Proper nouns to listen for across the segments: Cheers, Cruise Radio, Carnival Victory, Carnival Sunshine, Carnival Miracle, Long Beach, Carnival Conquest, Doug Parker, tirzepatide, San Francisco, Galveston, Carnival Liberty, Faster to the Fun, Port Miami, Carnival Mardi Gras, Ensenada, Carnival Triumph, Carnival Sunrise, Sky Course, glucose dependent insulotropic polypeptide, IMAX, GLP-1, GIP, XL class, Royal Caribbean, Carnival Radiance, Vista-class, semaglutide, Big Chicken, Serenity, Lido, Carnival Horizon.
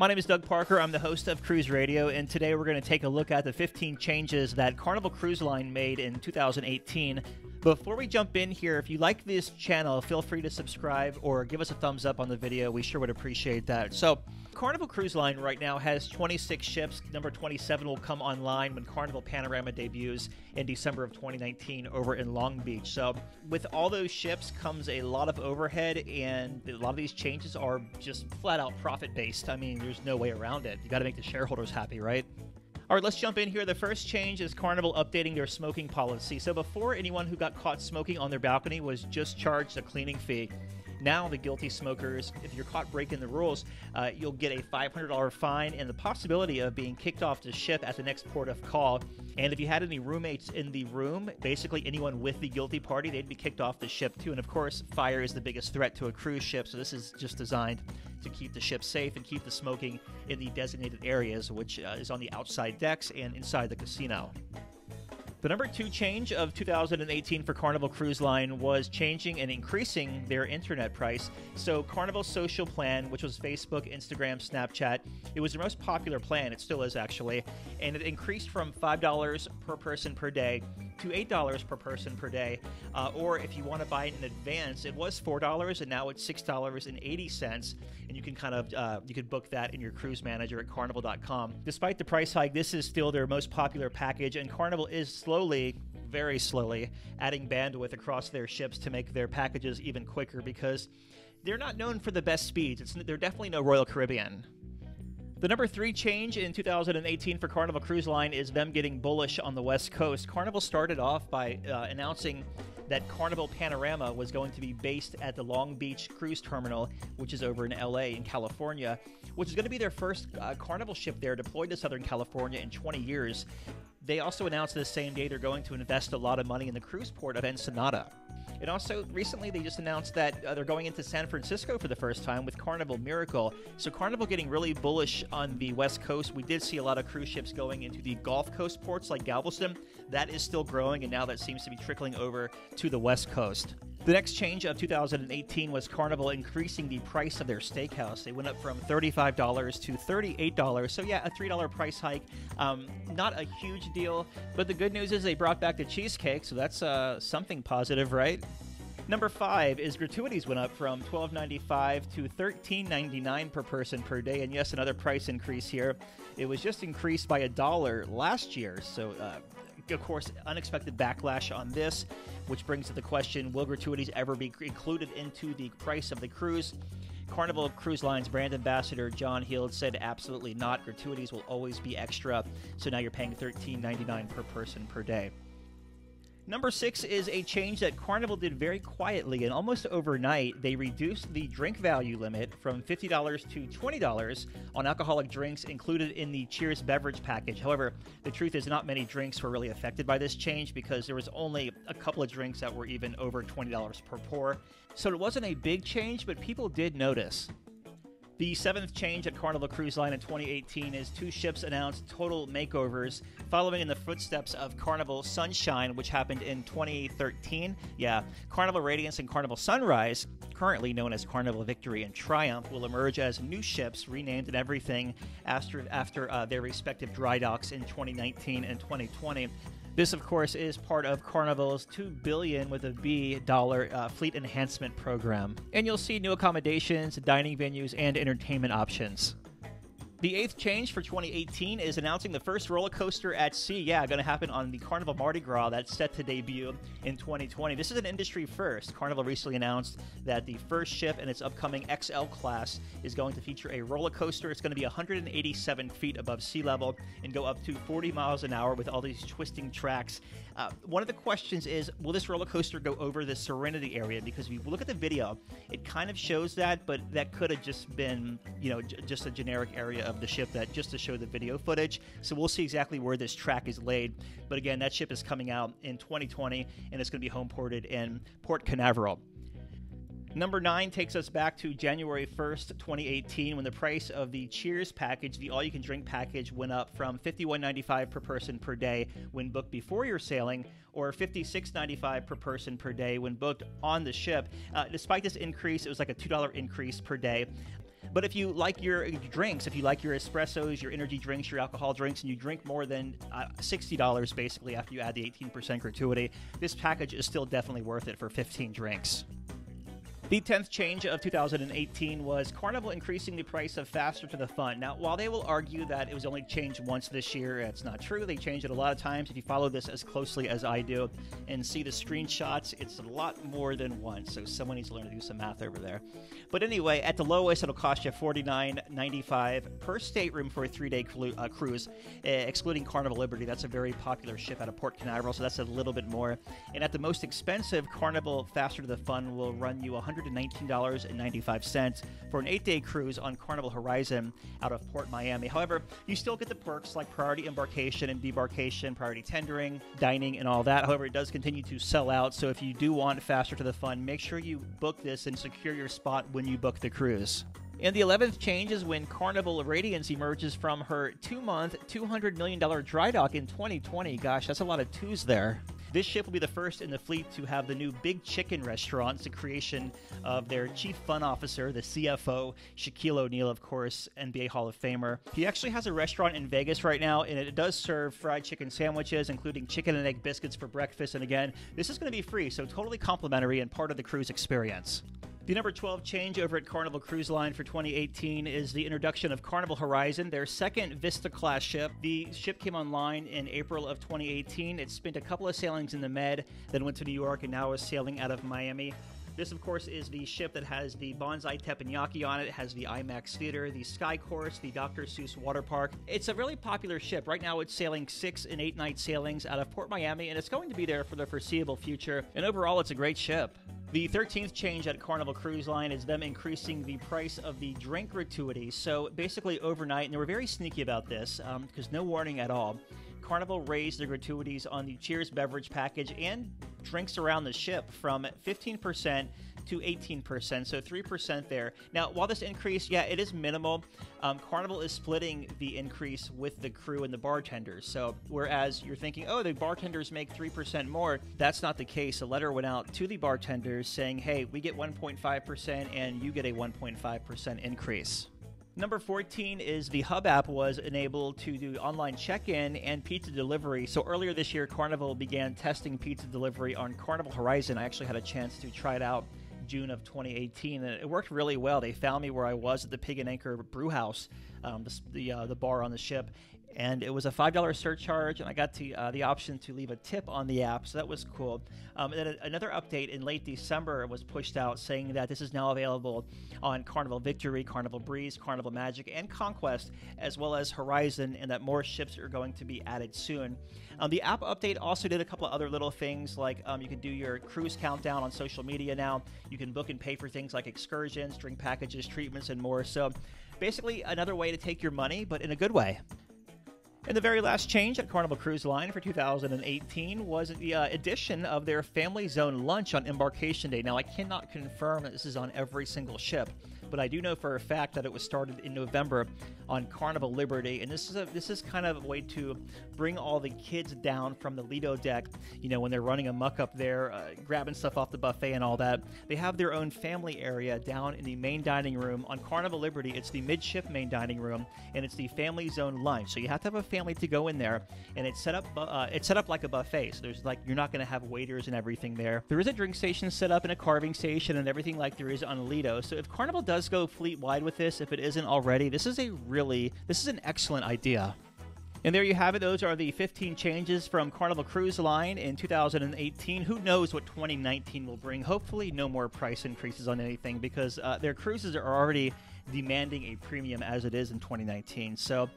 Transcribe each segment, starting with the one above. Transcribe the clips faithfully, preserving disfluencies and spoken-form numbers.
My name is Doug Parker. I'm the host of Cruise Radio, and today we're going to take a look at the fifteen changes that Carnival Cruise Line made in two thousand eighteen. Before we jump in here, if you like this channel, feel free to subscribe or give us a thumbs up on the video. We sure would appreciate that. So Carnival Cruise Line right now has twenty-six ships. Number twenty-seven will come online when Carnival Panorama debuts in December of twenty nineteen over in Long Beach. So with all those ships comes a lot of overhead, and a lot of these changes are just flat out profit based. I mean, there's no way around it. You got to make the shareholders happy, right? All right, let's jump in here. The first change is Carnival updating their smoking policy. So before, anyone who got caught smoking on their balcony was just charged a cleaning fee. Now the guilty smokers, if you're caught breaking the rules, uh, you'll get a five hundred dollar fine and the possibility of being kicked off the ship at the next port of call. And if you had any roommates in the room, basically anyone with the guilty party, they'd be kicked off the ship too. And of course, fire is the biggest threat to a cruise ship, so this is just designed to keep the ship safe and keep the smoking in the designated areas, which uh, is on the outside decks and inside the casino. The number two change of two thousand eighteen for Carnival Cruise Line was changing and increasing their internet price. So Carnival's social plan, which was Facebook, Instagram, Snapchat, it was the most popular plan. It still is, actually. And it increased from five dollars per person per day to eight dollars per person per day. Uh, or if you want to buy it in advance, it was four dollars and now it's six dollars and eighty cents. And you can kind of, uh, you could book that in your cruise manager at carnival dot com. Despite the price hike, this is still their most popular package, and Carnival is slowly, very slowly, adding bandwidth across their ships to make their packages even quicker, because they're not known for the best speeds. It's, they're definitely no Royal Caribbean. The number three change in two thousand eighteen for Carnival Cruise Line is them getting bullish on the West Coast. Carnival started off by uh, announcing that Carnival Panorama was going to be based at the Long Beach Cruise Terminal, which is over in L A in California, which is going to be their first uh, Carnival ship there deployed to Southern California in twenty years. They also announced the same day they're going to invest a lot of money in the cruise port of Ensenada. And also, recently, they just announced that uh, they're going into San Francisco for the first time with Carnival Miracle. So Carnival getting really bullish on the West Coast. We did see a lot of cruise ships going into the Gulf Coast ports like Galveston. That is still growing, and now that seems to be trickling over to the West Coast. The next change of two thousand eighteen was Carnival increasing the price of their steakhouse. They went up from thirty-five dollars to thirty-eight dollars. So yeah, a three dollar price hike. Um, not a huge deal, but the good news is they brought back the cheesecake, so that's uh, something positive, right? Number five is gratuities went up from twelve ninety-five to thirteen ninety-nine per person per day. And yes, another price increase here. It was just increased by a dollar last year. So, uh, of course, unexpected backlash on this, which brings to the question, will gratuities ever be included into the price of the cruise? Carnival Cruise Line's brand ambassador, John Heald, said absolutely not. Gratuities will always be extra. So now you're paying thirteen ninety-nine per person per day. Number six is a change that Carnival did very quietly, and almost overnight, they reduced the drink value limit from fifty dollars to twenty dollars on alcoholic drinks included in the Cheers beverage package. However, the truth is not many drinks were really affected by this change, because there was only a couple of drinks that were even over twenty dollars per pour. So it wasn't a big change, but people did notice. The seventh change at Carnival Cruise Line in twenty eighteen is two ships announced total makeovers, following in the footsteps of Carnival Sunshine, which happened in twenty thirteen. Yeah, Carnival Radiance and Carnival Sunrise, currently known as Carnival Victory and Triumph, will emerge as new ships renamed and everything after, after uh, their respective dry docks in twenty nineteen and twenty twenty. This, of course, is part of Carnival's two billion dollars with a B dollar uh, fleet enhancement program. And you'll see new accommodations, dining venues, and entertainment options. The eighth change for twenty eighteen is announcing the first roller coaster at sea. Yeah, going to happen on the Carnival Mardi Gras. That's set to debut in twenty twenty. This is an industry first. Carnival recently announced that the first ship in its upcoming X L class is going to feature a roller coaster. It's going to be one hundred eighty-seven feet above sea level and go up to forty miles an hour with all these twisting tracks. Uh, one of the questions is, will this roller coaster go over the Serenity area? Because if you look at the video, it kind of shows that, but that could have just been, you know, j just a generic area of the ship that just to show the video footage. So we'll see exactly where this track is laid. But again, that ship is coming out in twenty twenty, and it's going to be home ported in Port Canaveral. Number nine takes us back to January first, twenty eighteen, when the price of the Cheers package, the all-you-can-drink package, went up from fifty-one ninety-five per person per day when booked before your sailing, or fifty-six ninety-five per person per day when booked on the ship. Uh, despite this increase, it was like a two dollar increase per day. But if you like your drinks, if you like your espressos, your energy drinks, your alcohol drinks, and you drink more than uh, sixty dollars basically after you add the eighteen percent gratuity, this package is still definitely worth it for fifteen drinks. The tenth change of two thousand eighteen was Carnival increasing the price of Faster to the Fun. Now, while they will argue that it was only changed once this year, it's not true. They changed it a lot of times. If you follow this as closely as I do and see the screenshots, it's a lot more than once. So someone needs to learn to do some math over there. But anyway, at the lowest, it'll cost you forty-nine ninety-five per stateroom for a three-day uh, cruise, uh, excluding Carnival Liberty. That's a very popular ship out of Port Canaveral, so that's a little bit more. And at the most expensive, Carnival Faster to the Fun will run you one hundred nineteen dollars and ninety-five cents for an eight-day cruise on Carnival Horizon out of Port Miami. However, you still get the perks like priority embarkation and debarkation, priority tendering, dining, and all that. However, it does continue to sell out, so if you do want Faster to the Fun, make sure you book this and secure your spot when you book the cruise. And the eleventh change is when Carnival Radiance emerges from her two-month, two hundred million dollar dry dock in twenty twenty. Gosh, that's a lot of twos there. This ship will be the first in the fleet to have the new Big Chicken restaurant, the creation of their chief fun officer, the C F O, Shaquille O'Neal, of course, N B A Hall of Famer. He actually has a restaurant in Vegas right now, and it does serve fried chicken sandwiches, including chicken and egg biscuits for breakfast. And again, this is going to be free, so totally complimentary and part of the cruise experience. The number twelve change over at Carnival Cruise Line for twenty eighteen is the introduction of Carnival Horizon, their second Vista-class ship. The ship came online in April of twenty eighteen. It spent a couple of sailings in the Med, then went to New York, and now is sailing out of Miami. This, of course, is the ship that has the Bonsai Teppanyaki on it. It has the IMAX theater, the Sky Course, the Doctor Seuss water park. It's a really popular ship. Right now, it's sailing six and eight night sailings out of Port Miami, and it's going to be there for the foreseeable future. And overall, it's a great ship. The thirteenth change at Carnival Cruise Line is them increasing the price of the drink gratuity. So basically overnight, and they were very sneaky about this um, because no warning at all, Carnival raised their gratuities on the Cheers beverage package and drinks around the ship from fifteen percent to eighteen percent, so three percent there. Now, while this increase, yeah, it is minimal, um, Carnival is splitting the increase with the crew and the bartenders. So whereas you're thinking, oh, the bartenders make three percent more, that's not the case. A letter went out to the bartenders saying, hey, we get one point five percent and you get a one point five percent increase. Number fourteen is the Hub app was enabled to do online check-in and pizza delivery. So earlier this year, Carnival began testing pizza delivery on Carnival Horizon. I actually had a chance to try it out June of twenty eighteen, and it worked really well. They found me where I was at the Pig and Anchor brew house, um, the the, uh, the bar on the ship, and it was a five dollar surcharge, and I got to, uh, the option to leave a tip on the app, so that was cool. Um, and then another update in late December was pushed out saying that this is now available on Carnival Victory, Carnival Breeze, Carnival Magic, and Conquest, as well as Horizon, and that more ships are going to be added soon. Um, the app update also did a couple of other little things, like um, you can do your cruise countdown on social media now. You You can book and pay for things like excursions, drink packages, treatments, and more. So basically another way to take your money, but in a good way. And the very last change at Carnival Cruise Line for two thousand eighteen was the uh, addition of their Family Zone lunch on embarkation day. Now, I cannot confirm that this is on every single ship, but I do know for a fact that it was started in November on Carnival Liberty. And this is a, this is kind of a way to bring all the kids down from the Lido deck, you know, when they're running amok up there, uh, grabbing stuff off the buffet and all that. They have their own family area down in the main dining room. On Carnival Liberty, it's the midship main dining room, and it's the Family Zone lunch. So you have to have a family to go in there, and it's set up uh, it's set up like a buffet. So there's like, you're not going to have waiters and everything there. There is a drink station set up and a carving station and everything like there is on Lido. So if Carnival does go fleet wide with this, if it isn't already, this is a really this is an excellent idea. And there you have it. Those are the fifteen changes from Carnival Cruise Line in two thousand eighteen. Who knows what twenty nineteen will bring? Hopefully no more price increases on anything, because uh, their cruises are already demanding a premium as it is in twenty nineteen. So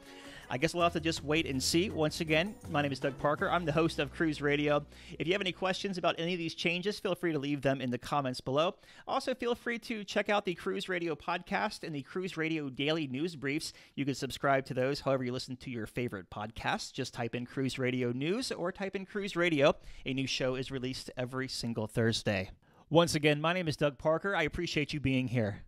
I guess we'll have to just wait and see. Once again, my name is Doug Parker. I'm the host of Cruise Radio. If you have any questions about any of these changes, feel free to leave them in the comments below. Also, feel free to check out the Cruise Radio podcast and the Cruise Radio daily news briefs. You can subscribe to those however you listen to your favorite podcasts. Just type in Cruise Radio News or type in Cruise Radio. A new show is released every single Thursday. Once again, my name is Doug Parker. I appreciate you being here.